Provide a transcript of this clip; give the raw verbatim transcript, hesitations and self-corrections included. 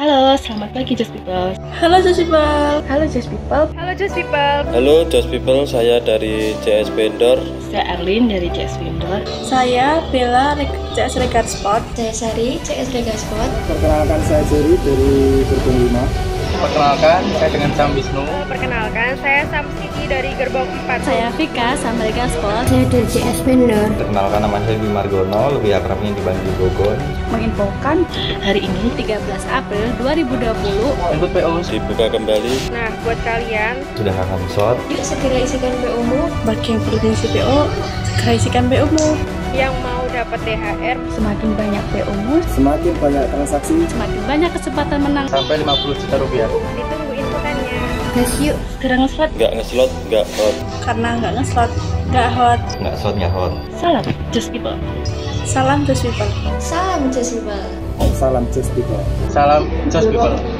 Halo, selamat pagi Just People. Halo Just People. Halo Just People. Halo Just People. Halo Just People, saya dari C S Vendor. Saya Arlin dari C S Vendor. Saya Bella C S Regard Sport. Saya Sari C S Regard Sport. Perkenalkan saya Jerry dari Gerbong lima. Perkenalkan saya dengan Sam Wisnu. Perkenalkan saya Sam Siti dari Gerbong empat. Saya Vika Sam Regard Sport. Saya dari C S Vendor. Perkenalkan nama saya Bima Argono, lebih akrabnya dipanggil Gogon. Menginfokan hari ini tiga belas April dua ribu dua puluh untuk P O dibuka kembali. Nah, buat kalian sudah akan short, yuk segera isikan P O-mu. Bagi yang perlu isi P O, segera isikan P O-mu. Yang mau dapat T H R, semakin banyak P O-mu, semakin banyak transaksi, semakin banyak kesempatan menang sampai lima puluh juta rupiah. Ditunggu infokannya. Guys, yuk segera nge-slot. Enggak nge-slot, enggak hot. Karena enggak nge-slot, enggak hot. Enggak slot, enggak hot. Salam Just People. Salam Just People. Salam Just People. Salam Just People. Salam Just People.